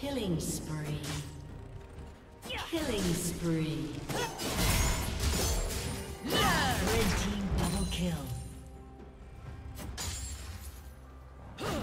Killing spree. Killing spree. Red team double kill. Ugh!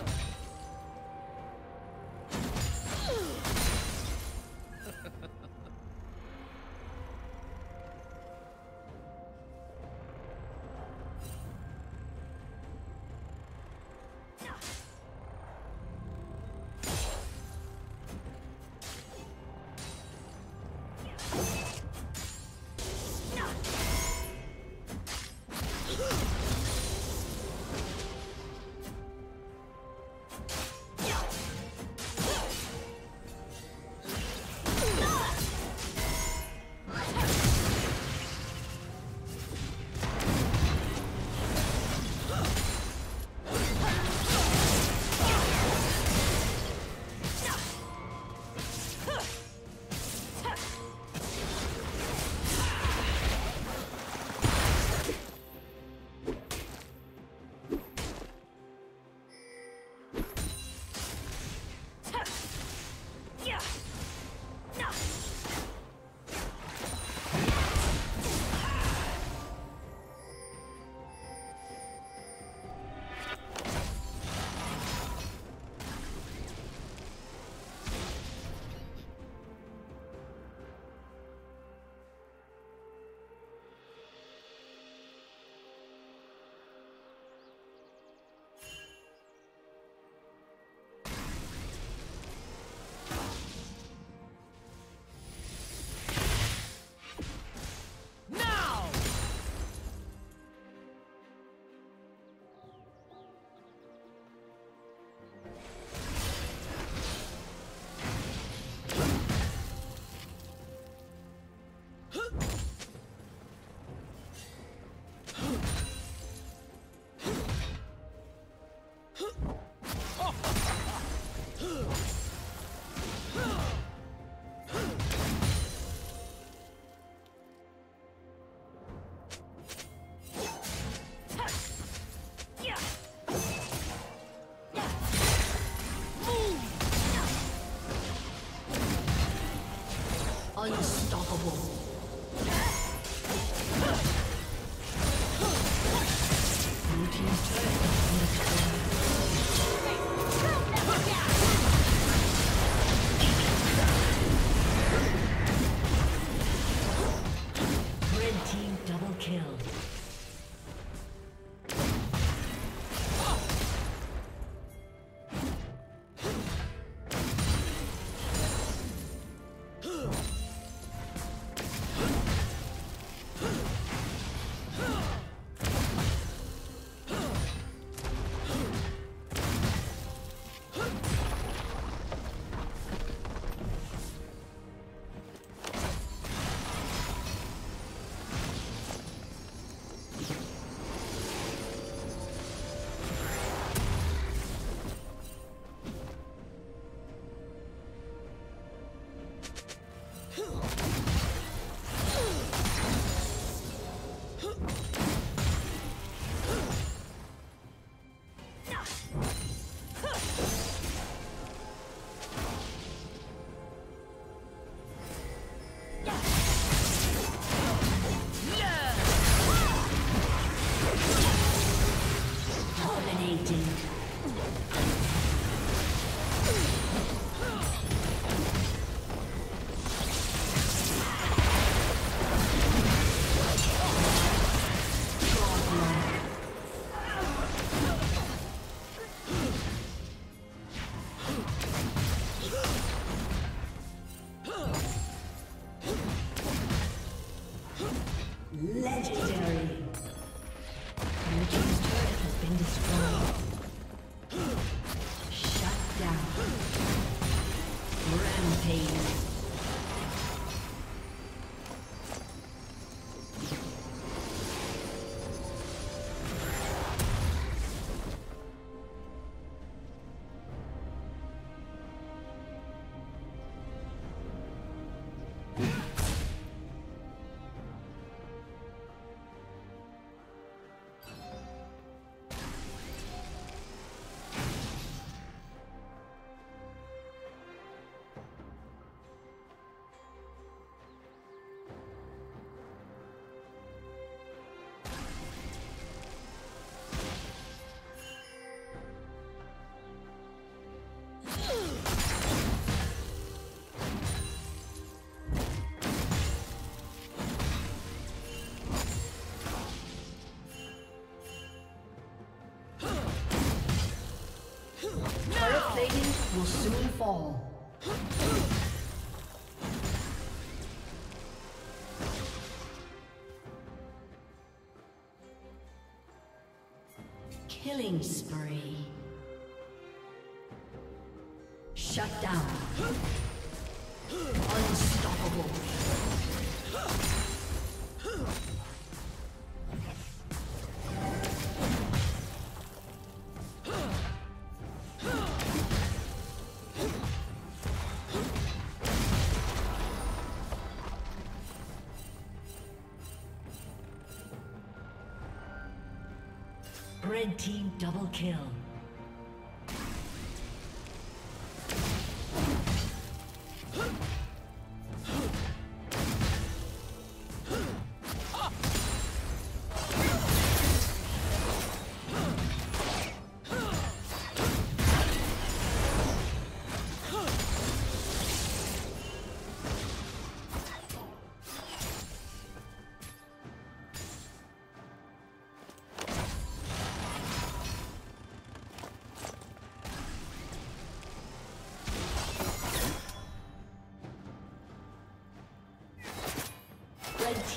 will soon fall. Killing spree. Shut down. Unstoppable. Red team double kill. The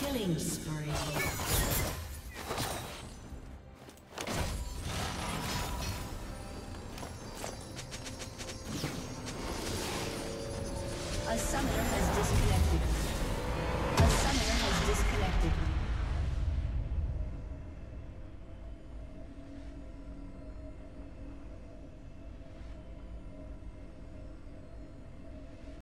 Killing spree. A summoner has disconnected.